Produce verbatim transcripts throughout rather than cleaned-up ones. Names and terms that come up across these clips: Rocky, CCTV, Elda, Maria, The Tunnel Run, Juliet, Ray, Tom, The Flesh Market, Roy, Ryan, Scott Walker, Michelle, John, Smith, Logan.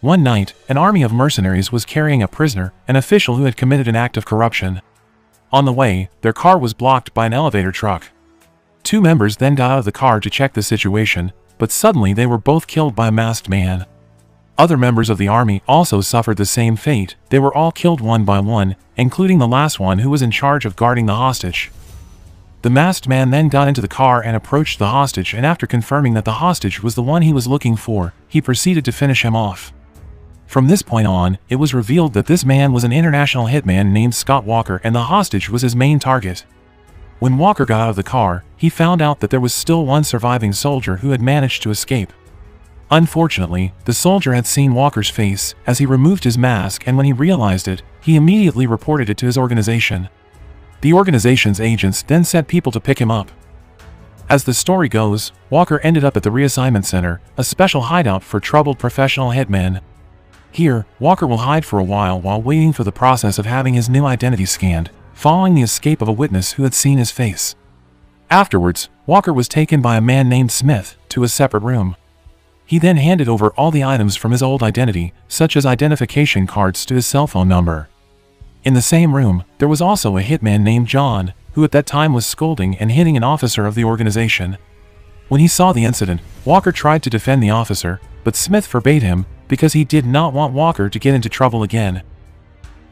One night, an army of mercenaries was carrying a prisoner, an official who had committed an act of corruption. On the way, their car was blocked by an elevator truck. Two members then got out of the car to check the situation, but suddenly they were both killed by a masked man. Other members of the army also suffered the same fate. They were all killed one by one, including the last one who was in charge of guarding the hostage. The masked man then got into the car and approached the hostage, and after confirming that the hostage was the one he was looking for, he proceeded to finish him off. From this point on, it was revealed that this man was an international hitman named Scott Walker, and the hostage was his main target. When Walker got out of the car, he found out that there was still one surviving soldier who had managed to escape. Unfortunately, the soldier had seen Walker's face as he removed his mask, and when he realized it, he immediately reported it to his organization. The organization's agents then sent people to pick him up. As the story goes, Walker ended up at the Reassignment Center, a special hideout for troubled professional hitmen. Here, Walker will hide for a while while waiting for the process of having his new identity scanned, following the escape of a witness who had seen his face. Afterwards, Walker was taken by a man named Smith to a separate room. He then handed over all the items from his old identity, such as identification cards to his cell phone number. In the same room, there was also a hitman named John, who at that time was scolding and hitting an officer of the organization. When he saw the incident, Walker tried to defend the officer, but Smith forbade him, because he did not want Walker to get into trouble again.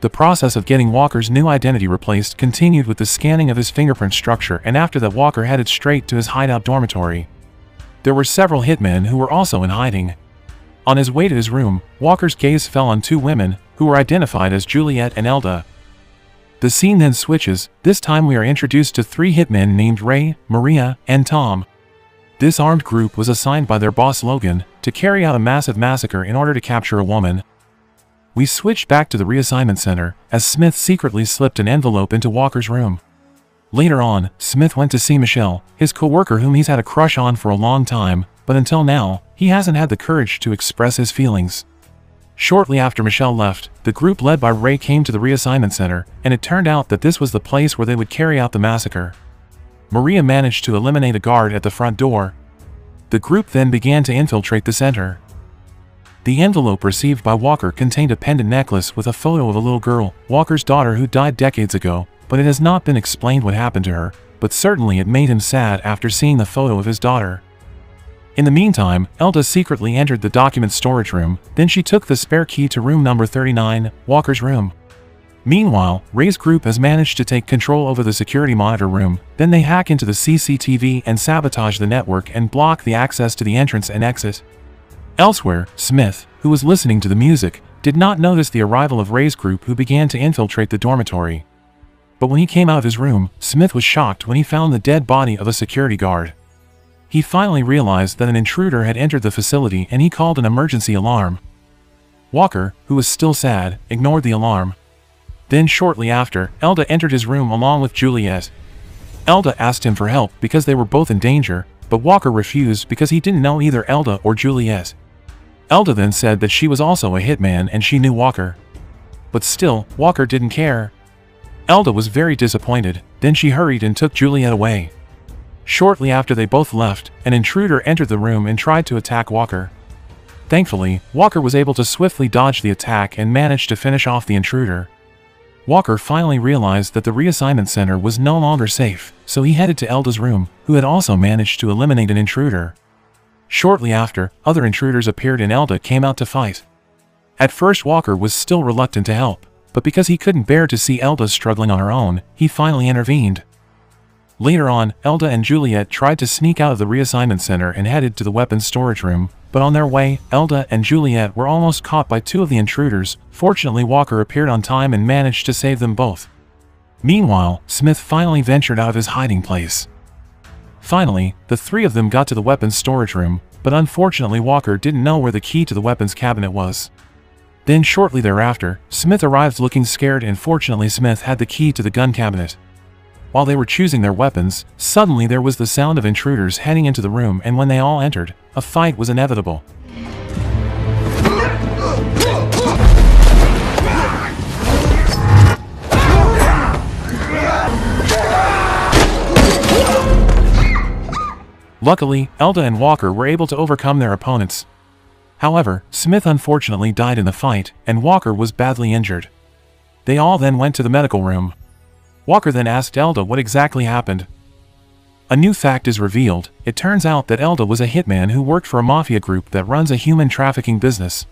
The process of getting Walker's new identity replaced continued with the scanning of his fingerprint structure, and after that Walker headed straight to his hideout dormitory. There were several hitmen who were also in hiding. On his way to his room, Walker's gaze fell on two women, who were identified as Juliet and Elda. The scene then switches. This time we are introduced to three hitmen named Ray, Maria, and Tom. This armed group was assigned by their boss Logan to carry out a massive massacre in order to capture a woman. We switch back to the Reassignment Center, as Smith secretly slipped an envelope into Walker's room. Later on, Smith went to see Michelle, his co-worker whom he's had a crush on for a long time, but until now, he hasn't had the courage to express his feelings. Shortly after Michelle left, the group led by Ray came to the Reassignment Center, and it turned out that this was the place where they would carry out the massacre. Maria managed to eliminate a guard at the front door. The group then began to infiltrate the center. The envelope received by Walker contained a pendant necklace with a photo of a little girl, Walker's daughter, who died decades ago, but it has not been explained what happened to her, but certainly it made him sad after seeing the photo of his daughter. In the meantime, Elda secretly entered the document storage room, then she took the spare key to room number thirty-nine, Walker's room. Meanwhile, Ray's group has managed to take control over the security monitor room, then they hack into the C C T V and sabotage the network and block the access to the entrance and exit. Elsewhere, Smith, who was listening to the music, did not notice the arrival of Ray's group, who began to infiltrate the dormitory. But when he came out of his room, Smith was shocked when he found the dead body of a security guard. He finally realized that an intruder had entered the facility, and he called an emergency alarm. Walker, who was still sad, ignored the alarm. Then shortly after, Elda entered his room along with Juliet. Elda asked him for help because they were both in danger, but Walker refused because he didn't know either Elda or Juliet. Elda then said that she was also a hitman and she knew Walker. But still, Walker didn't care. Elda was very disappointed, then she hurried and took Juliet away. Shortly after they both left, an intruder entered the room and tried to attack Walker. Thankfully, Walker was able to swiftly dodge the attack and managed to finish off the intruder. Walker finally realized that the Reassignment Center was no longer safe, so he headed to Elda's room, who had also managed to eliminate an intruder. Shortly after, other intruders appeared and Elda came out to fight. At first Walker was still reluctant to help, but because he couldn't bear to see Elda struggling on her own, he finally intervened. Later on, Elda and Juliet tried to sneak out of the Reassignment Center and headed to the weapons storage room, but on their way, Elda and Juliet were almost caught by two of the intruders. Fortunately, Walker appeared on time and managed to save them both. Meanwhile, Smith finally ventured out of his hiding place. Finally, the three of them got to the weapons storage room, but unfortunately Walker didn't know where the key to the weapons cabinet was. Then shortly thereafter, Smith arrived looking scared, and fortunately Smith had the key to the gun cabinet. While they were choosing their weapons, suddenly there was the sound of intruders heading into the room, and when they all entered, a fight was inevitable. Luckily, Elda and Walker were able to overcome their opponents. However, Smith unfortunately died in the fight, and Walker was badly injured. They all then went to the medical room. Walker then asked Elda what exactly happened. A new fact is revealed. It turns out that Elda was a hitman who worked for a mafia group that runs a human trafficking business.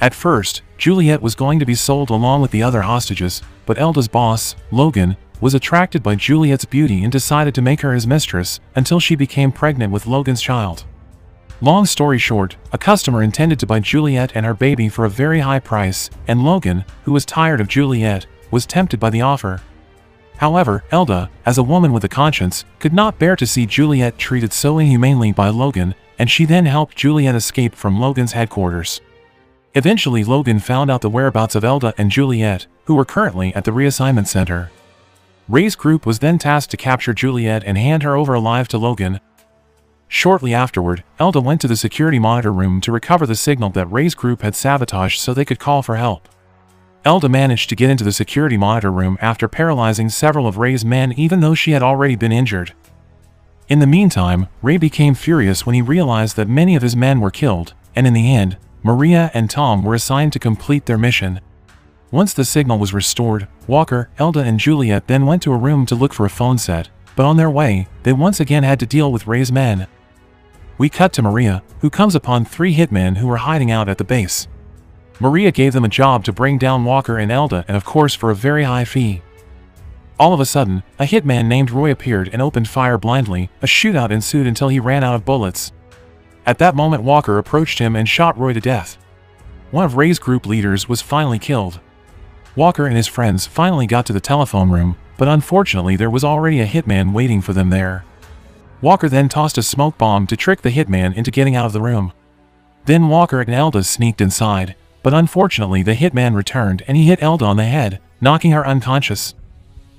At first, Juliet was going to be sold along with the other hostages, but Elda's boss, Logan, was attracted by Juliet's beauty and decided to make her his mistress, until she became pregnant with Logan's child. Long story short, a customer intended to buy Juliet and her baby for a very high price, and Logan, who was tired of Juliet, was tempted by the offer. However, Elda, as a woman with a conscience, could not bear to see Juliet treated so inhumanely by Logan, and she then helped Juliet escape from Logan's headquarters. Eventually, Logan found out the whereabouts of Elda and Juliet, who were currently at the reassignment center. Ray's group was then tasked to capture Juliet and hand her over alive to Logan. Shortly afterward, Elda went to the security monitor room to recover the signal that Ray's group had sabotaged so they could call for help. Elda managed to get into the security monitor room after paralyzing several of Ray's men, even though she had already been injured. In the meantime, Ray became furious when he realized that many of his men were killed, and in the end, Maria and Tom were assigned to complete their mission. Once the signal was restored, Walker, Elda and Juliet then went to a room to look for a phone set, but on their way, they once again had to deal with Ray's men. We cut to Maria, who comes upon three hitmen who were hiding out at the base. Maria gave them a job to bring down Walker and Elda, and of course for a very high fee. All of a sudden, a hitman named Roy appeared and opened fire blindly. A shootout ensued until he ran out of bullets. At that moment, Walker approached him and shot Roy to death. One of Ray's group leaders was finally killed. Walker and his friends finally got to the telephone room, but unfortunately there was already a hitman waiting for them there. Walker then tossed a smoke bomb to trick the hitman into getting out of the room. Then Walker and Elda sneaked inside, but unfortunately the hitman returned and he hit Elda on the head, knocking her unconscious.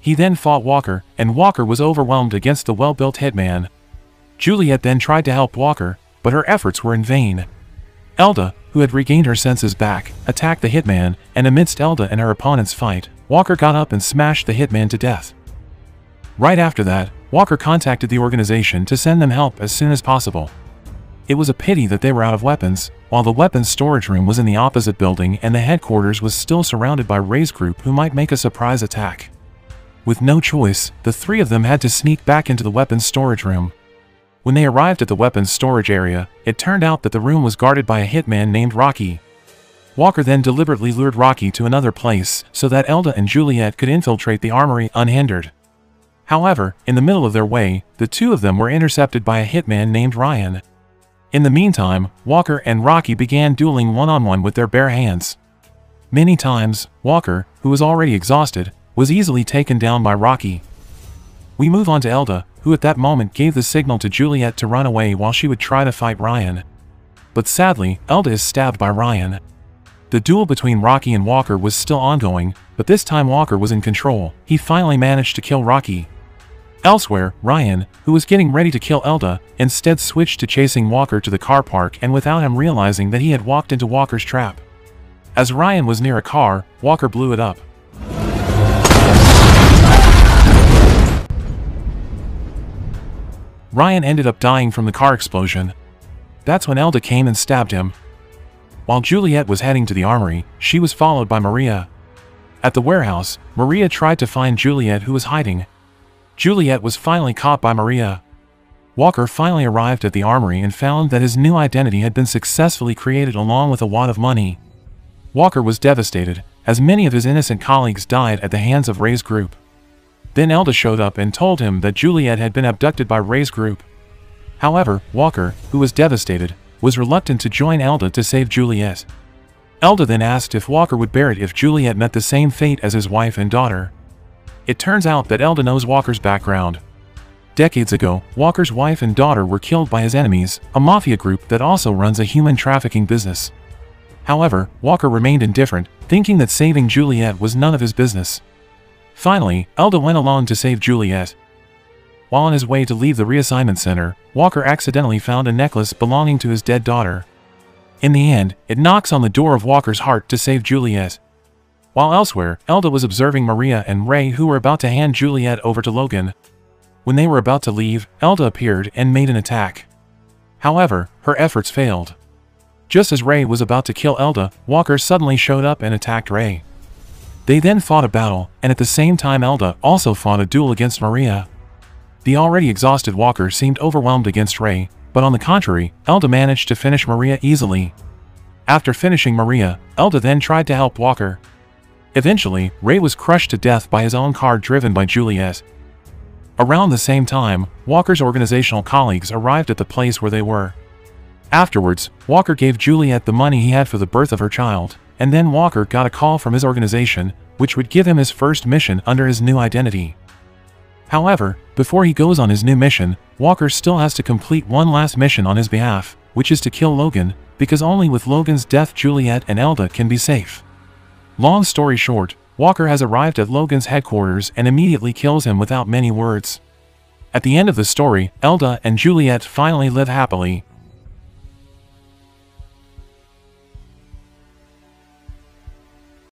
He then fought Walker, and Walker was overwhelmed against the well-built hitman. Juliet then tried to help Walker, but her efforts were in vain. Elda, who had regained her senses back, attacked the hitman, and amidst Elda and her opponent's fight, Walker got up and smashed the hitman to death. Right after that, Walker contacted the organization to send them help as soon as possible. It was a pity that they were out of weapons, while the weapons storage room was in the opposite building and the headquarters was still surrounded by Ray's group, who might make a surprise attack. With no choice, the three of them had to sneak back into the weapons storage room. When they arrived at the weapons storage area, it turned out that the room was guarded by a hitman named Rocky. Walker then deliberately lured Rocky to another place so that Elda and Juliet could infiltrate the armory unhindered. However, in the middle of their way, the two of them were intercepted by a hitman named Ryan. In the meantime, Walker and Rocky began dueling one-on-one with their bare hands. Many times, Walker, who was already exhausted, was easily taken down by Rocky. We move on to Elda, who at that moment gave the signal to Juliet to run away while she would try to fight Ryan. But sadly, Elda is stabbed by Ryan. The duel between Rocky and Walker was still ongoing, but this time Walker was in control. He finally managed to kill Rocky. Elsewhere, Ryan, who was getting ready to kill Elda, instead switched to chasing Walker to the car park, and without him realizing that he had walked into Walker's trap. As Ryan was near a car, Walker blew it up. Ryan ended up dying from the car explosion. That's when Elda came and stabbed him. While Juliet was heading to the armory, she was followed by Maria. At the warehouse, Maria tried to find Juliet, who was hiding. Juliet was finally caught by Maria. Walker finally arrived at the armory and found that his new identity had been successfully created along with a wad of money. Walker was devastated, as many of his innocent colleagues died at the hands of Ray's group. Then Elda showed up and told him that Juliet had been abducted by Ray's group. However, Walker, who was devastated, was reluctant to join Elda to save Juliet. Elda then asked if Walker would bear it if Juliet met the same fate as his wife and daughter. It turns out that Elda knows Walker's background. Decades ago, Walker's wife and daughter were killed by his enemies, a mafia group that also runs a human trafficking business. However, Walker remained indifferent, thinking that saving Juliet was none of his business. Finally, Elda went alone to save Juliet. While on his way to leave the reassignment center, Walker accidentally found a necklace belonging to his dead daughter. In the end, it knocks on the door of Walker's heart to save Juliet. While elsewhere, Elda was observing Maria and Ray, who were about to hand Juliet over to Logan. When they were about to leave, Elda appeared and made an attack. However, her efforts failed. Just as Ray was about to kill Elda, Walker suddenly showed up and attacked Ray. They then fought a battle, and at the same time Elda also fought a duel against Maria. The already exhausted Walker seemed overwhelmed against Ray, but on the contrary, Elda managed to finish Maria easily. After finishing Maria, Elda then tried to help Walker. Eventually, Ray was crushed to death by his own car driven by Juliet. Around the same time, Walker's organizational colleagues arrived at the place where they were. Afterwards, Walker gave Juliet the money he had for the birth of her child, and then Walker got a call from his organization, which would give him his first mission under his new identity. However, before he goes on his new mission, Walker still has to complete one last mission on his behalf, which is to kill Logan, because only with Logan's death Juliet and Elda can be safe. Long story short, Walker has arrived at Logan's headquarters and immediately kills him without many words. At the end of the story, Elda and Juliet finally live happily,